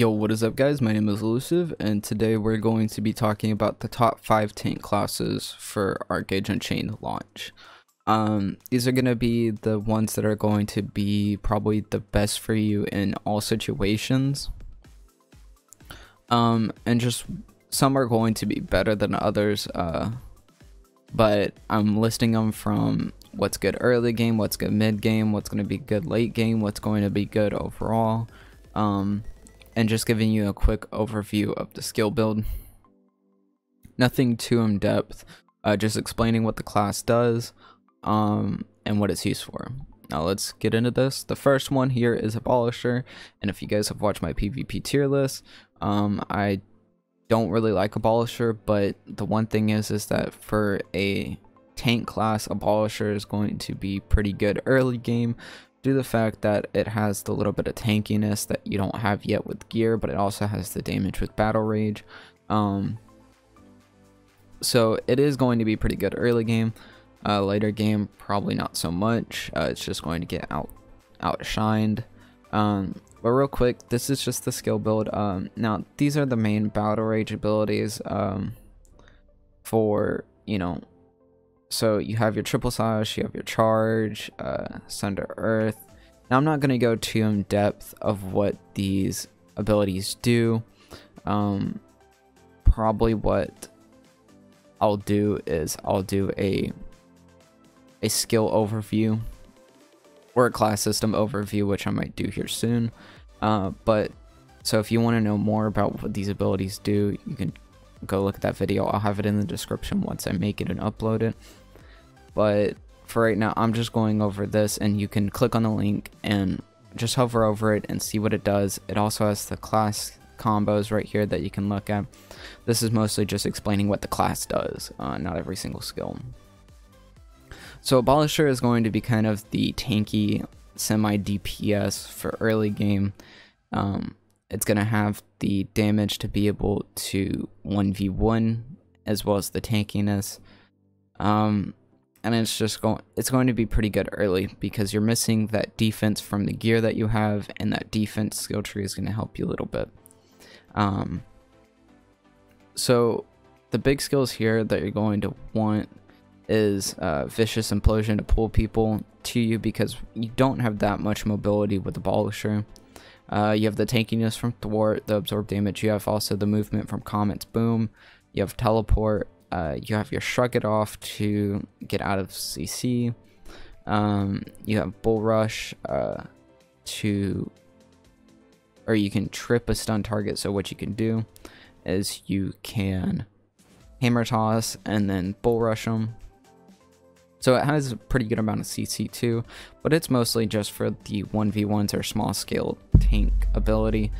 Yo, what is up guys, my name is Elusive, and today we're going to be talking about the top 5 tank classes for ArcheAge Unchained launch. These are going to be the ones that are going to be probably the best for you in all situations. And just some are going to be better than others, but I'm listing them from what's good early game, what's good mid game, what's going to be good late game, what's going to be good overall. And just giving you a quick overview of the skill build. Nothing too in depth, just explaining what the class does and what it's used for. Now let's get into this. The first one here is Abolisher, and if you guys have watched my PvP tier list, I don't really like Abolisher, but the one thing is that for a tank class, Abolisher is going to be pretty good early game, due to the fact that it has the little bit of tankiness that you don't have yet with gear, but it also has the damage with battle rage. So it is going to be pretty good early game. Later game, probably not so much. It's just going to get outshined. But real quick, this is just the skill build. Now these are the main battle rage abilities So you have your triple slash, you have your charge, sun to earth. Now I'm not going to go too in depth of what these abilities do. Probably what I'll do is I'll do a skill overview or a class system overview, which I might do here soon. So if you want to know more about what these abilities do, you can go look at that video. I'll have it in the description once I make it and upload it. But for right now, I'm just going over this, and you can click on the link and just hover over it and see what it does. It also has the class combos right here that you can look at. This is mostly just explaining what the class does, not every single skill. So Abolisher is going to be kind of the tanky semi-DPS for early game. It's going to have the damage to be able to 1v1, as well as the tankiness. And it's just going to be pretty good early, because you're missing that defense from the gear that you have, and that defense skill tree is going to help you a little bit. So the big skills here that you're going to want is Vicious Implosion to pull people to you, because you don't have that much mobility with Abolisher. You have the tankiness from Thwart, the absorb damage, you have also the movement from Comet's Boom, you have Teleport, you have your Shrug It Off to get out of CC, you have Bull Rush or you can trip a stun target, so what you can do is you can Hammer Toss and then Bull Rush them. So it has a pretty good amount of CC too, but it's mostly just for the 1v1s or small scale tank ability,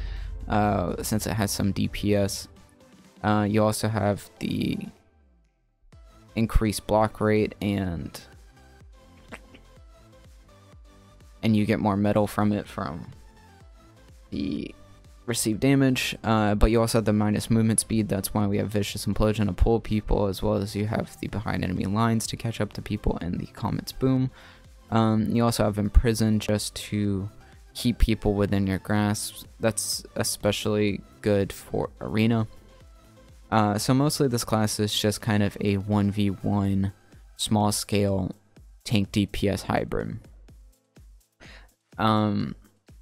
since it has some DPS. You also have the increased block rate, and you get more metal from it from the received damage, but you also have the minus movement speed. That's why we have Vicious Implosion to pull people, as well as you have the behind enemy lines to catch up to people and the Comet's Boom. You also have Imprison just to keep people within your grasp. That's especially good for arena. So mostly this class is just kind of a 1v1 small scale tank DPS hybrid.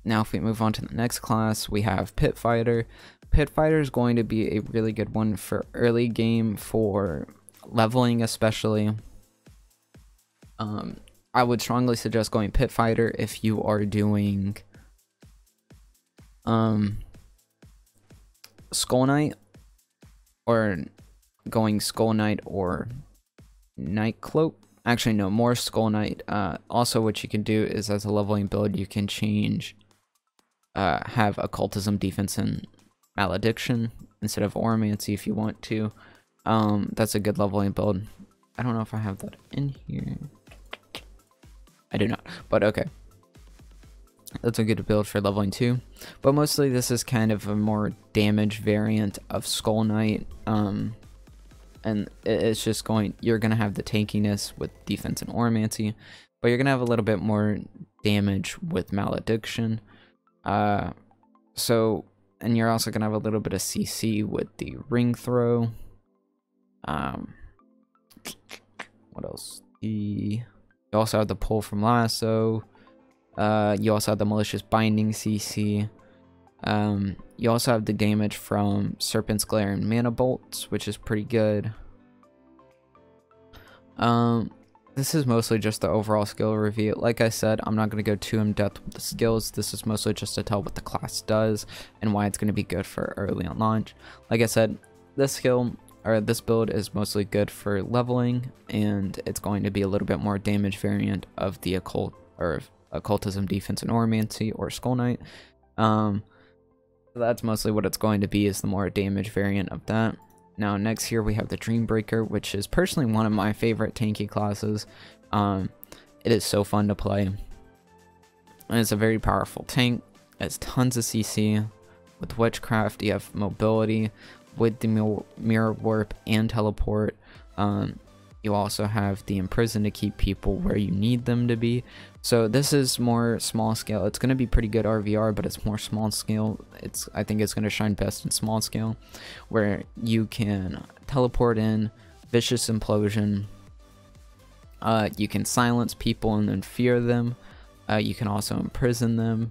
Now if we move on to the next class, we have Pit Fighter. Pit Fighter is going to be a really good one for early game, for leveling especially. I would strongly suggest going Pit Fighter if you are doing Skullknight, or going Skullknight or Nightcloak. Actually no, more Skullknight. Also what you can do is, as a leveling build, you can change have Occultism, Defense, and Malediction instead of Oromancy if you want to. That's a good leveling build. I don't know if I have that in here. I do not, but okay. That's a good build for leveling 2. But mostly this is kind of a more damage variant of Skullknight. And it's just you're going to have the tankiness with Defense and Oromancy, but you're going to have a little bit more damage with Malediction. So and you're also gonna have a little bit of CC with the ring throw. What else? You also have the pull from lasso. You also have the malicious binding CC. You also have the damage from Serpent's Glare and Mana Bolts, which is pretty good. This is mostly just the overall skill review. Like I said, I'm not going to go too in-depth with the skills. This is mostly just to tell what the class does and why it's going to be good for early on launch. Like I said, this skill, or this build, is mostly good for leveling, and it's going to be a little bit more damage variant of the occult, or occultism, defense, and oromancy, or Skullknight. So that's mostly what it's going to be, is the more damage variant of that. Now next here we have the Dreambreaker, which is personally one of my favorite tanky classes. It is so fun to play, and it's a very powerful tank. It has tons of CC. With Witchcraft you have mobility with the mirror warp and teleport. You also have the imprison to keep people where you need them to be. So this is more small scale. It's going to be pretty good RVR, but it's more small scale. I think it's going to shine best in small scale, where you can teleport in, vicious implosion. You can silence people and then fear them. You can also imprison them.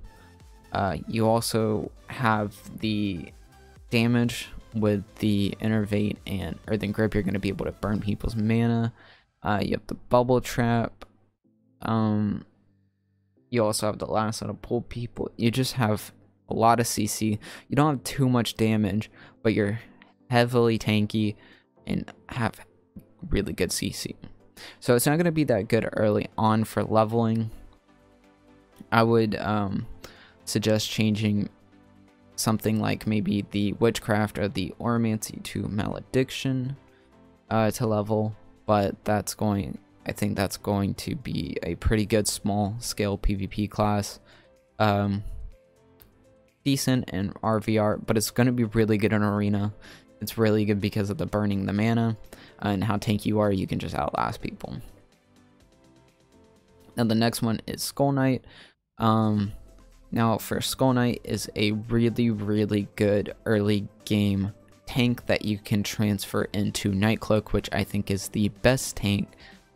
You also have the damage with the Enervate and Earthen Grip. You're going to be able to burn people's mana. You have the Bubble Trap. You also have the lasso to pull people. You just have a lot of CC. You don't have too much damage, but you're heavily tanky and have really good CC. So it's not going to be that good early on for leveling. I would suggest changing something like maybe the Witchcraft or the Oromancy to Malediction to level, but that's going, I think that's going to be a pretty good small scale PvP class. Decent in RVR, but it's going to be really good in Arena. It's really good because of the burning the mana and how tanky you are. You can just outlast people. Now the next one is Skullknight. Now for Skullknight is a really, really good early game tank that you can transfer into Nightcloak, which I think is the best tank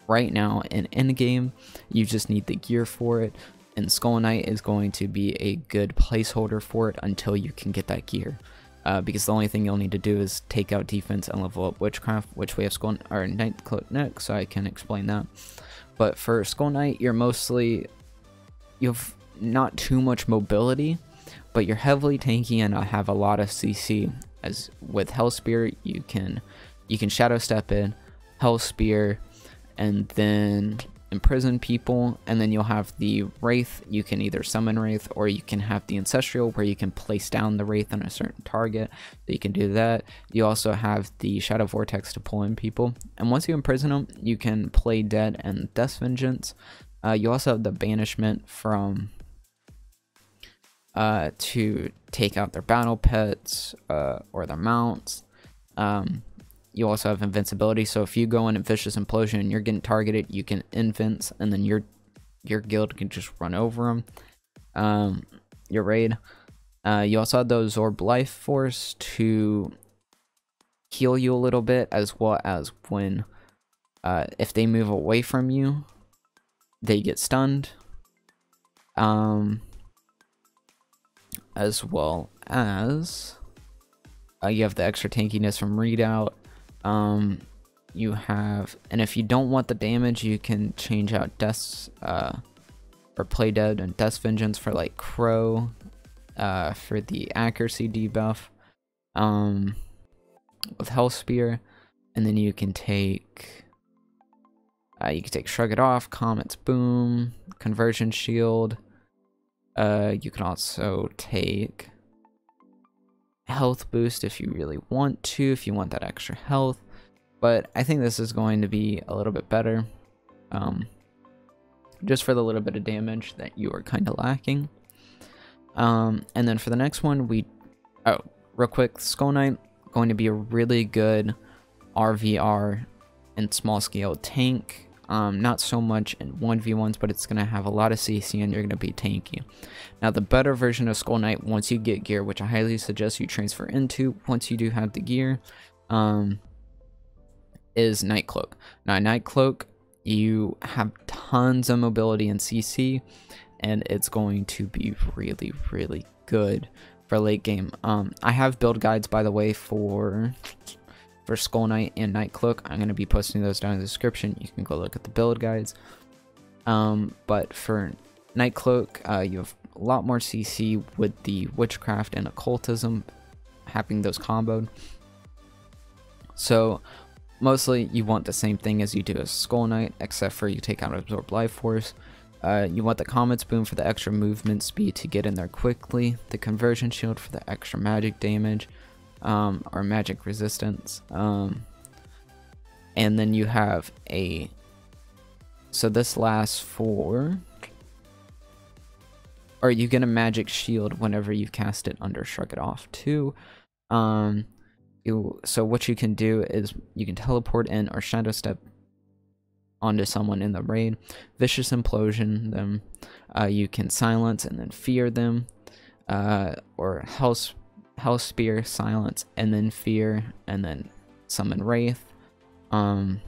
right now in endgame. You just need the gear for it, and Skullknight is going to be a good placeholder for it until you can get that gear. Because the only thing you'll need to do is take out defense and level up Witchcraft, which we have Nightcloak next, so I can explain that. But for Skullknight, you're mostly, you've not too much mobility, but you're heavily tanky and have a lot of CC. As with Hellspear, you can shadow step in, Hellspear, and then imprison people, and then you'll have the Wraith. You can either summon Wraith, or you can have the Ancestral, where you can place down the Wraith on a certain target. So you can do that. You also have the Shadow Vortex to pull in people, and once you imprison them, you can play Dead and Death Vengeance. You also have the Banishment from to take out their battle pets or their mounts. You also have invincibility, so if you go in a vicious implosion and you're getting targeted, you can invince, and then your guild can just run over them. Your raid. You also have the absorb life force to heal you a little bit, as well as when if they move away from you, they get stunned. As well as you have the extra tankiness from readout. You have, and if you don't want the damage, you can change out deaths or play Dead and Death Vengeance for like Crow for the accuracy debuff with Hellspear, and then you can take Shrug It Off, Comet's Boom, Conversion Shield. You can also take health boost if you really want to, if you want that extra health. But I think this is going to be a little bit better, just for the little bit of damage that you are kind of lacking. And then for the next one, real quick, Skullknight, going to be a really good RVR and small scale tank. Not so much in 1v1s, but it's going to have a lot of CC and you're going to be tanky. Now, the better version of Skullknight, once you get gear, which I highly suggest you transfer into once you do have the gear, is Nightcloak. Now, Nightcloak, you have tons of mobility and CC, and it's going to be really, really good for late game. I have build guides, by the way, for Skullknight and Nightcloak. I'm going to be posting those down in the description. You can go look at the build guides. But for Nightcloak, you have a lot more CC with the witchcraft and occultism, having those comboed. So mostly you want the same thing as you do as Skullknight, except for you take out absorb life force. You want the Comet's Boom for the extra movement speed to get in there quickly, the Conversion Shield for the extra magic damage, or magic resistance, and then you have a, so this lasts for, or you get a magic shield whenever you cast it under Shrug It Off too. So what you can do is you can teleport in or shadow step onto someone in the raid, vicious implosion them, you can silence and then fear them, or hell spear, silence and then fear, and then summon wraith, and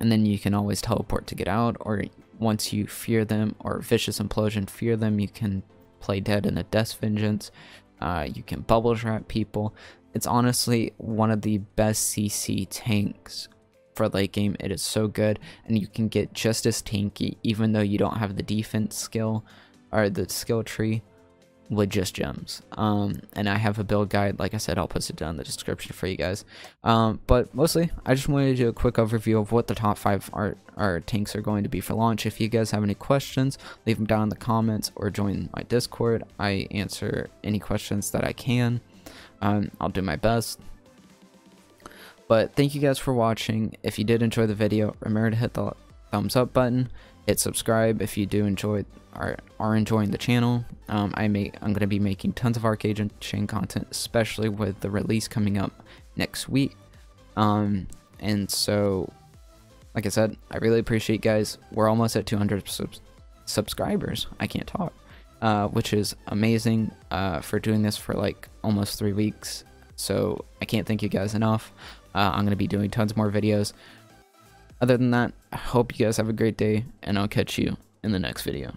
then you can always teleport to get out, or once you fear them or vicious implosion fear them, you can play dead in a death vengeance. You can bubble trap people. It's honestly one of the best CC tanks for late game. It is so good, and you can get just as tanky even though you don't have the defense skill or the skill tree with just gems. And I have a build guide, like I said, I'll post it down in the description for you guys. But mostly I just wanted to do a quick overview of what the top 5 our tanks are going to be for launch. If you guys have any questions, leave them down in the comments or join my Discord. I answer any questions that I can. I'll do my best. But thank you guys for watching. If you did enjoy the video, remember to hit the thumbs up button, hit subscribe if you do enjoy or are enjoying the channel. I'm gonna be making tons of ArcheAge Unchained content, especially with the release coming up next week. And so, like I said, I really appreciate you guys. We're almost at 200 subscribers. I can't talk, which is amazing for doing this for like almost 3 weeks. So I can't thank you guys enough. I'm gonna be doing tons more videos. Other than that, I hope you guys have a great day, and I'll catch you in the next video.